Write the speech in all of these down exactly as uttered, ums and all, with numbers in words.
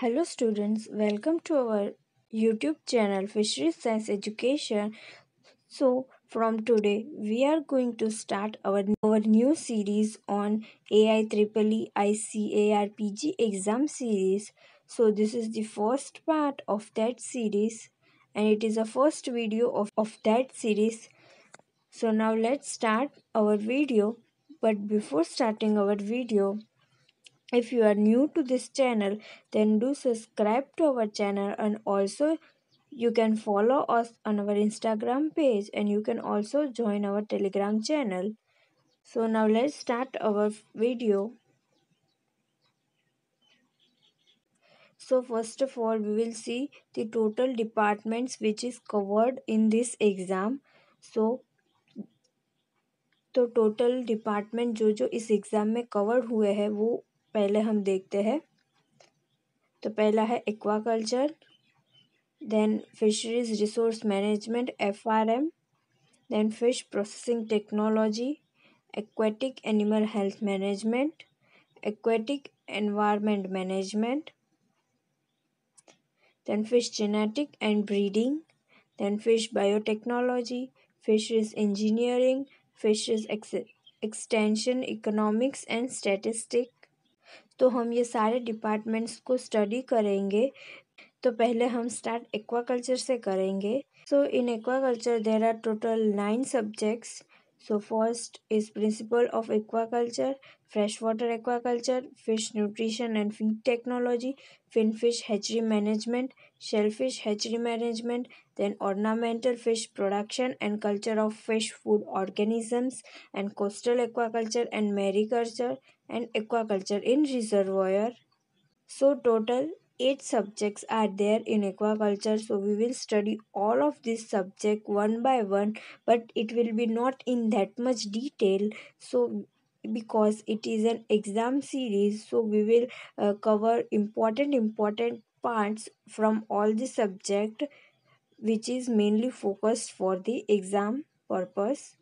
Hello students, welcome to our YouTube channel Fisheries Science Education. So from today we are going to start our, our new series on A I triple E I C A R P G exam series. So this is the first part of that series and it is a first video of, of that series. So now let's start our video. But before starting our video, if you are new to this channel, then do subscribe to our channel, and also you can follow us on our Instagram page, and you can also join our Telegram channel. So now let's start our video. So first of all, we will see the total departments which is covered in this exam. So तो total department जो जो इस exam में cover हुए हैं वो पहले हम देखते हैं. तो पहला है aquaculture, then fisheries resource management F R M, then fish processing technology, aquatic animal health management, aquatic environment management, then fish genetic and breeding, then fish biotechnology, fisheries engineering, fishes extension, economics and statistic. तो हम ये सारे departments को study करेंगे. तो पहले हम start aquaculture से करेंगे. So in aquaculture there are total nine subjects. So first is principle of aquaculture, fresh water aquaculture, fish nutrition and feed technology, fin fish hatchery management, shell fish hatchery management, then ornamental fish production and culture of fish food organisms, and coastal aquaculture and mariculture, and aquaculture in reservoir. So total eight subjects are there in aquaculture. So we will study all of these subject one by one, but it will be not in that much detail. So because it is an exam series, so we will uh, cover important important parts from all the subject which is mainly focused for the exam purpose.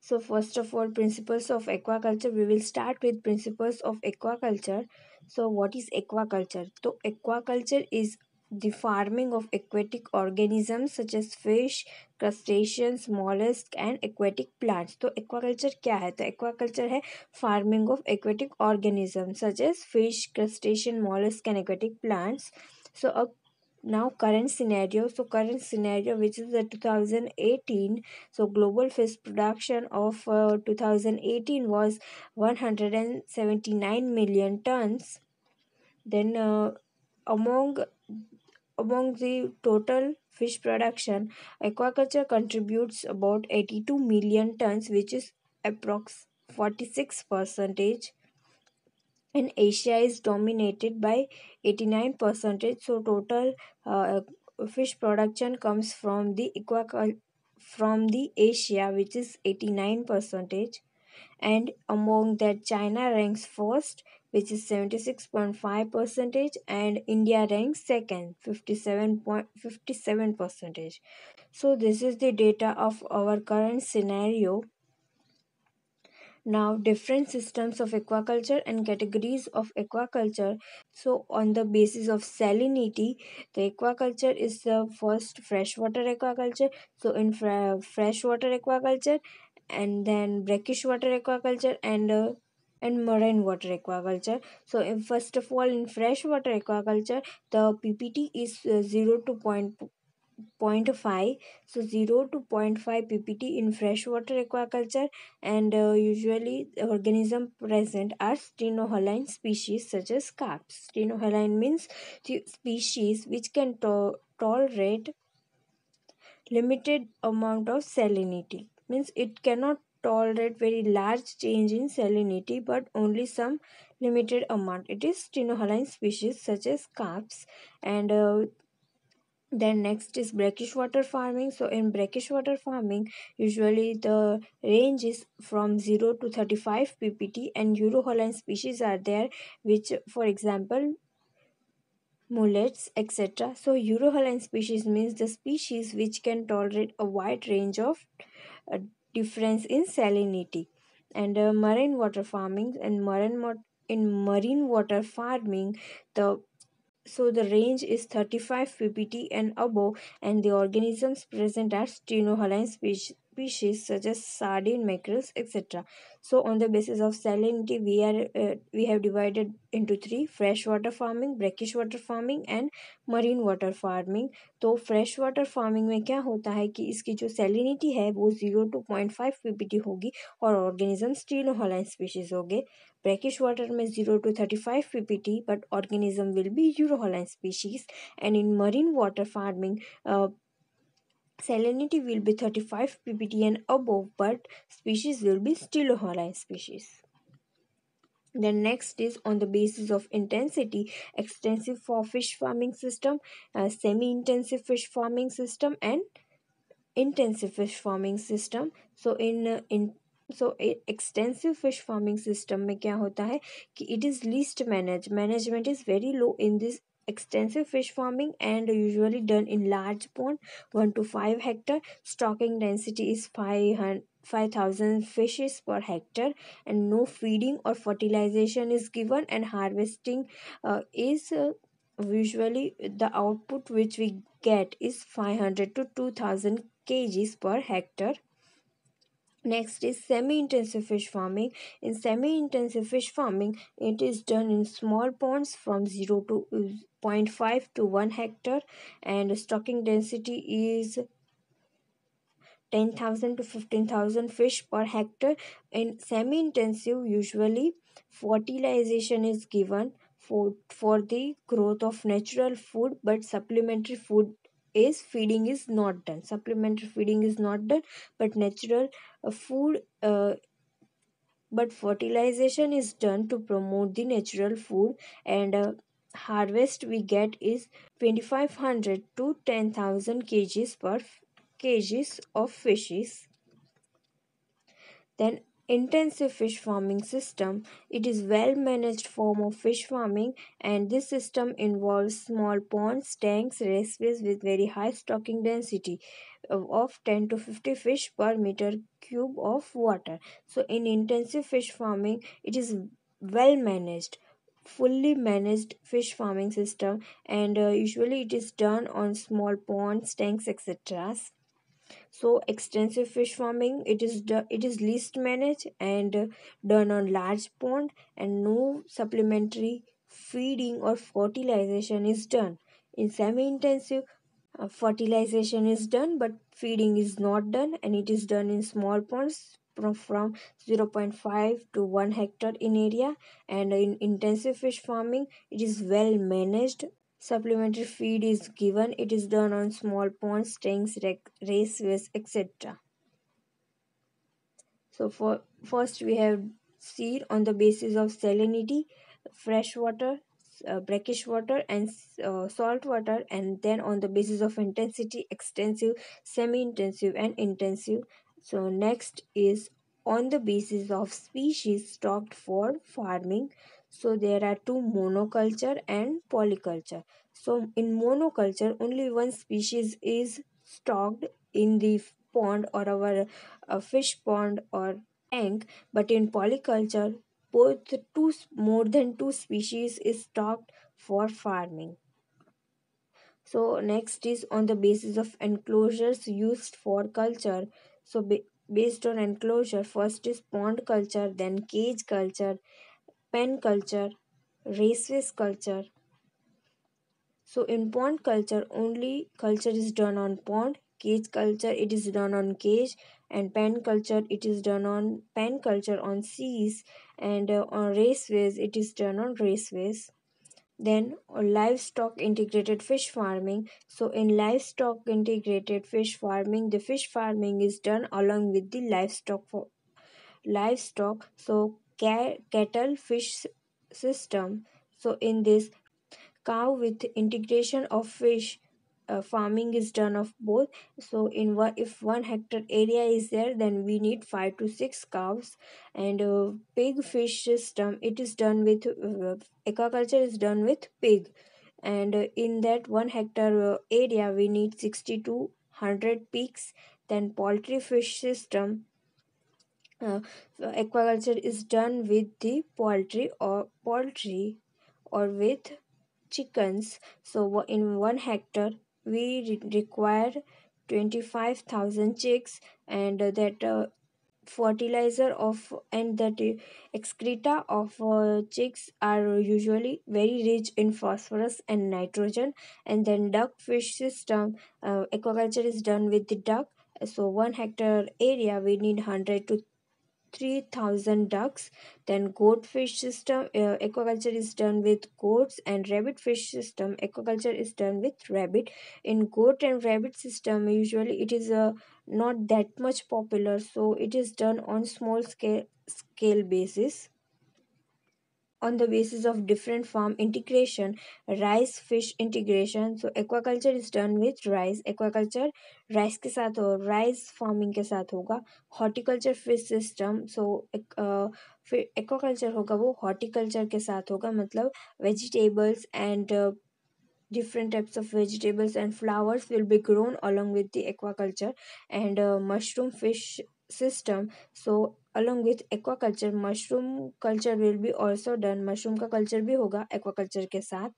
So first of all, principles of aquaculture. We will start with principles of aquaculture. So what is aquaculture? So aquaculture is the farming of aquatic organisms such as fish, crustaceans, mollusks and aquatic plants. तो aquaculture क्या है? तो aquaculture है farming of aquatic organisms such as fish, crustacean, mollusks and aquatic plants. So अब now current scenario. So current scenario which is the two thousand eighteen. So global fish production of uh, two thousand eighteen was one hundred seventy-nine million tons. Then uh, among Among the total fish production, aquaculture contributes about eighty-two million tons, which is approx forty-six percent, and Asia is dominated by eighty-nine percent. So total uh, fish production comes from the aquaculture from the Asia, which is eighty-nine percent, and among that China ranks first, which is seventy-six point five percent, and India ranks second, fifty-seven point five seven percent. So this is the data of our current scenario. Now different systems of aquaculture and categories of aquaculture. So on the basis of salinity, the aquaculture is the first freshwater aquaculture. So in fra freshwater aquaculture, and then brackish water aquaculture, and uh, and marine water aquaculture. So in first of all, in freshwater aquaculture, the P P T is uh, zero to zero point five. So zero to zero point five P P T in freshwater aquaculture, and uh, usually the organism present are strenohaline species such as carps. Strenohaline means the species which can to tolerate limited amount of salinity, means it cannot tolerate very large change in salinity but only some limited amount. It is strenohaline species such as carps. And uh, then next is brackish water farming. So in brackish water farming, usually the range is from zero to thirty-five P P T, and eurohaline species are there, which for example mullets, etc. So eurohaline species means the species which can tolerate a wide range of uh, difference in salinity. And uh, marine water farming and marine In marine water farming, the so the range is thirty-five P P T and above, and the organisms present are strenohaline species such as sardine, mackerels, et cetera. So on the basis of salinity, we are uh, we have divided into three: freshwater farming, brackish water farming, and marine water farming. तो freshwater farming में क्या होता है कि इसकी जो salinity है वो zero to zero point five P P T होगी और organisms strenohaline species होगे. Brackish water में zero to thirty-five P P T, but organism will be eurohaline species. And in marine water farming, uh, salinity will be thirty-five P P T and above, but species will be stylohaline species. The next is on the basis of intensity: extensive for fish farming system, uh, semi-intensive fish farming system, and intensive fish farming system. So in uh, in So, extensive fish farming system में क्या होता है कि it is least managed. Management is very low in this extensive fish farming and usually done in large pond, one to five hectare. Stocking density is five thousand fishes per hectare, and no feeding or fertilization is given, and harvesting uh, is uh, usually the output which we get is five hundred to two thousand kgs per hectare. Next is semi-intensive fish farming. In semi-intensive fish farming, it is done in small ponds from zero to zero point five to one hectare, and stocking density is ten thousand to fifteen thousand fish per hectare. In semi-intensive, usually fertilization is given for, for the growth of natural food, but supplementary food is feeding is not done. Supplementary feeding is not done, but natural uh, food uh, but fertilization is done to promote the natural food, and uh, harvest we get is twenty-five hundred to ten thousand kgs per kgs of fishes. Then intensive fish farming system. It is well managed form of fish farming, and this system involves small ponds, tanks, raceways with very high stocking density of ten to fifty fish per meter cube of water. So in intensive fish farming, it is well managed, fully managed fish farming system, and uh, usually it is done on small ponds, tanks, et cetera. So extensive fish farming, it is it is least managed and uh, done on large pond, and no supplementary feeding or fertilization is done. In semi-intensive, uh, fertilization is done but feeding is not done, and it is done in small ponds from, from zero point five to one hectare in area. And in intensive fish farming, it is well managed. Supplementary feed is given. It is done on small ponds, tanks, raceways, et cetera. So for first we have seen on the basis of salinity, freshwater, uh, brackish water, and uh, salt water, and then on the basis of intensity, extensive, semi-intensive, and intensive. So next is on the basis of species stocked for farming. So there are two: monoculture and polyculture. So in monoculture, only one species is stocked in the pond or our uh, fish pond or tank. But in polyculture, both two more than two species is stocked for farming. So next is on the basis of enclosures used for culture. So ba based on enclosure, first is pond culture, then cage culture, pen culture, raceways culture. So in pond culture, only culture is done on pond. Cage culture, it is done on cage, and pen culture, it is done on pen culture on seas, and uh, on raceways, it is done on raceways. Then uh, livestock integrated fish farming. So in livestock integrated fish farming, the fish farming is done along with the livestock for livestock. So cattle fish system. So in this, cow with integration of fish uh, farming is done of both. So in one, if one hectare area is there, then we need five to six cows. And uh, pig fish system, it is done with uh, aquaculture is done with pig, and uh, in that one hectare uh, area we need sixty to one hundred pigs. Then poultry fish system, uh, aquaculture is done with the poultry or poultry or with chickens. So in one hectare we re require twenty-five thousand chicks, and uh, that uh, fertilizer of and that uh, excreta of uh, chicks are usually very rich in phosphorus and nitrogen. And then duck fish system, uh, aquaculture is done with the duck. So one hectare area we need one hundred to three thousand ducks. Then goat fish system, uh, aquaculture is done with goats. And rabbit fish system, aquaculture is done with rabbit. In goat and rabbit system, usually it is a uh, not that much popular, so it is done on small scale scale basis. On the basis of different farm integration, rice fish integration. So aquaculture is done with rice. Aquaculture rice के साथ हो, rice farming के साथ होगा. Horticulture fish system, so uh, फिर aquaculture होगा वो horticulture के साथ होगा, मतलब vegetables and uh, different types of vegetables and flowers will be grown along with the aquaculture. And uh, mushroom fish system, so along with aquaculture mushroom culture will be also done. Mushroom ka culture bhi hoga aquaculture ke sath.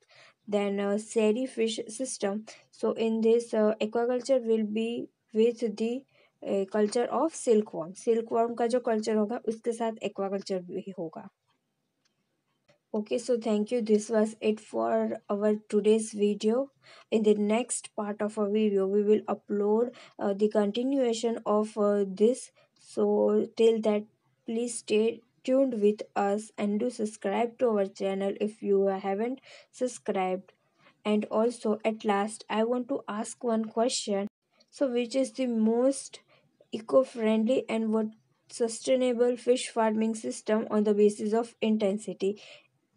Then uh, seri fish system, so in this uh, aquaculture will be with the uh, culture of silkworm. Silkworm ka jo culture hoga uske sath aquaculture bhi hoga. Okay, so thank you. This was it for our today's video. In the next part of our video, we will upload uh, the continuation of uh, this. So till that, please stay tuned with us and do subscribe to our channel if you haven't subscribed. And also, at last, I want to ask one question. So which is the most eco-friendly and what sustainable fish farming system on the basis of intensity?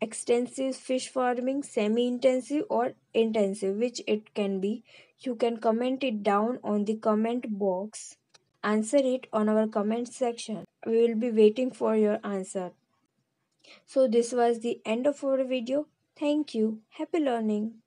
Extensive fish farming, semi-intensive or intensive, which it can be. You can comment it down on the comment box. Answer it on our comment section. We will be waiting for your answer. So this was the end of our video. Thank you. Happy learning.